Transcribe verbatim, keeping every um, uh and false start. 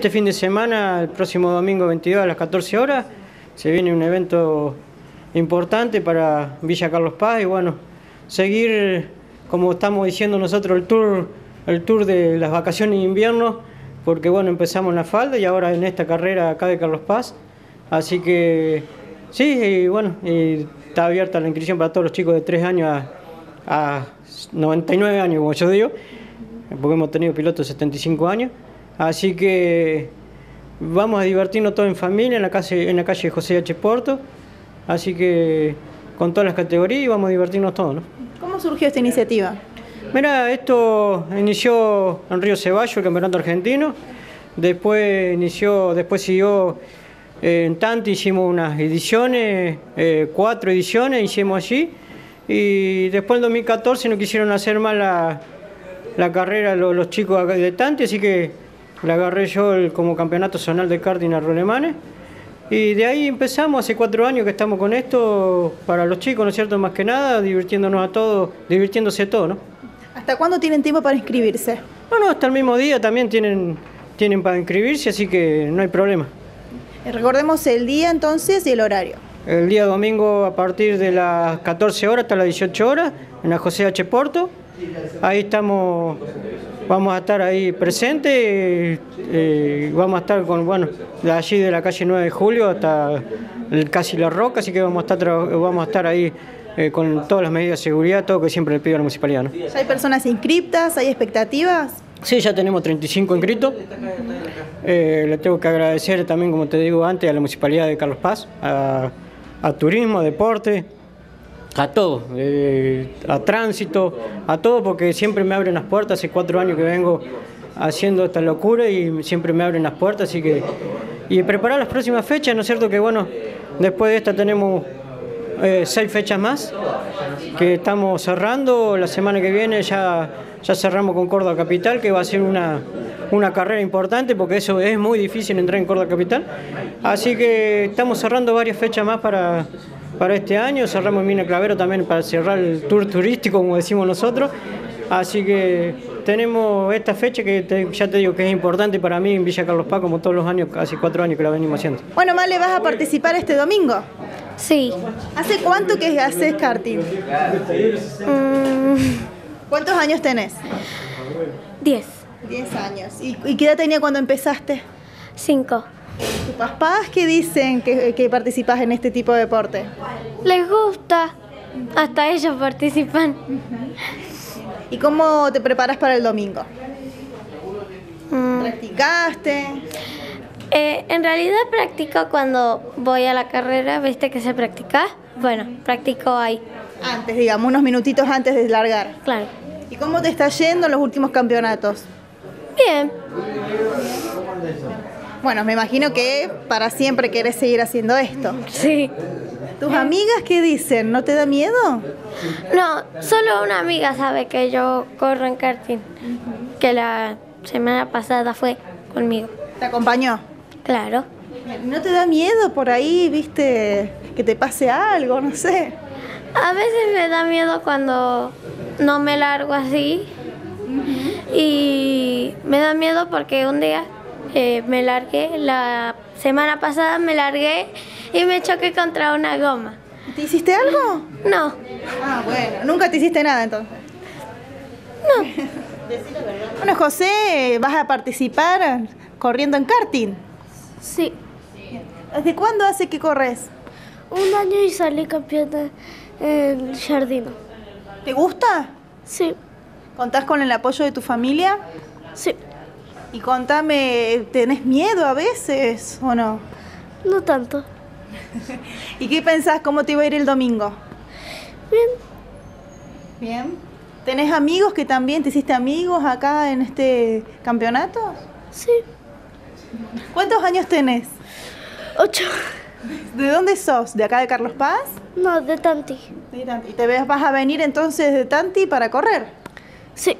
este fin de semana, el próximo domingo veintidós a las catorce horas, se viene un evento importante para Villa Carlos Paz y bueno, seguir, como estamos diciendo nosotros, el tour, el tour de las vacaciones de invierno, porque bueno, empezamos en la falda y ahora en esta carrera acá de Carlos Paz, así que sí, y bueno, y está abierta la inscripción para todos los chicos de tres años a, a noventa y nueve años, como yo digo, porque hemos tenido pilotos de setenta y cinco años, así que vamos a divertirnos todos en familia, en la calle, en la calle José H. Porto, así que con todas las categorías vamos a divertirnos todos, ¿no? ¿Cómo surgió esta iniciativa? Mira, esto inició en Río Ceballos, el campeonato argentino, después inició, después siguió eh, en Tanti, hicimos unas ediciones, eh, cuatro ediciones hicimos allí, y después en dos mil catorce no quisieron hacer más la, la carrera los, los chicos de Tanti, así que la agarré yo el, como campeonato zonal de karting a rolemanes, y de ahí empezamos, hace cuatro años que estamos con esto, para los chicos, ¿no es cierto?, más que nada, divirtiéndonos a todos, divirtiéndose todo, ¿no? ¿Hasta cuándo tienen tiempo para inscribirse? No, no, hasta el mismo día también tienen, tienen para inscribirse, así que no hay problema. Recordemos el día entonces y el horario. El día domingo a partir de las catorce horas hasta las dieciocho horas, en la José H. Porto, ahí estamos. Vamos a estar ahí presentes, eh, eh, vamos a estar con, bueno, de allí de la calle nueve de julio hasta el, casi La Roca, así que vamos a estar, vamos a estar ahí eh, con todas las medidas de seguridad, todo que siempre le pido a la municipalidad, ¿no? ¿Hay personas inscriptas? ¿Hay expectativas? Sí, ya tenemos treinta y cinco inscritos. Eh, le tengo que agradecer también, como te digo antes, a la municipalidad de Carlos Paz, a, a turismo, a deporte, a todo, eh, a tránsito, a todo, porque siempre me abren las puertas, hace cuatro años que vengo haciendo esta locura y siempre me abren las puertas, así que... Y preparar las próximas fechas, ¿no es cierto? Que bueno, después de esta tenemos eh, seis fechas más, que estamos cerrando, la semana que viene ya, ya cerramos con Córdoba Capital, que va a ser una, una carrera importante, porque eso es muy difícil entrar en Córdoba Capital, así que estamos cerrando varias fechas más para... para este año, cerramos Mina Clavero también para cerrar el tour turístico, como decimos nosotros, así que tenemos esta fecha que te, ya te digo que es importante para mí en Villa Carlos Paz, como todos los años, hace cuatro años que la venimos haciendo. Bueno, Male, ¿vas a participar este domingo? Sí. ¿Hace cuánto que haces karting? Mm. ¿Cuántos años tenés? Diez. Diez años. ¿Y, y qué edad tenía cuando empezaste? Cinco. ¿Tus papás qué dicen que, que participas en este tipo de deporte? Les gusta, hasta ellos participan. ¿Y cómo te preparas para el domingo? Mm. ¿Practicaste? Eh, en realidad practico cuando voy a la carrera, ¿viste que se practica? Bueno, practico ahí. Antes, digamos, unos minutitos antes de largar. Claro. ¿Y cómo te está yendo en los últimos campeonatos? Bien. Bueno, me imagino que para siempre querés seguir haciendo esto. Sí. ¿Tus amigas qué dicen? ¿No te da miedo? No, solo una amiga sabe que yo corro en karting, que la semana pasada fue conmigo. ¿Te acompañó? Claro. ¿No te da miedo por ahí, viste, que te pase algo, no sé? A veces me da miedo cuando no me largo así, y me da miedo porque un día... Eh, me largué, la semana pasada me largué y me choqué contra una goma. ¿Te hiciste algo? No. Ah, bueno, nunca te hiciste nada entonces. No. Bueno, José, ¿vas a participar corriendo en karting? Sí. ¿Desde cuándo hace que corres? Un año y salí campeona en Jardino. ¿Te gusta? Sí. ¿Contás con el apoyo de tu familia? Sí. Y contame, ¿tenés miedo a veces o no? No tanto. ¿Y qué pensás? ¿Cómo te iba a ir el domingo? Bien. ¿Bien? ¿Tenés amigos que también te hiciste amigos acá en este campeonato? Sí. ¿Cuántos años tenés? Ocho. ¿De dónde sos? ¿De acá de Carlos Paz? No, de Tanti. De Tanti. ¿Y te vas a venir entonces de Tanti para correr? Sí.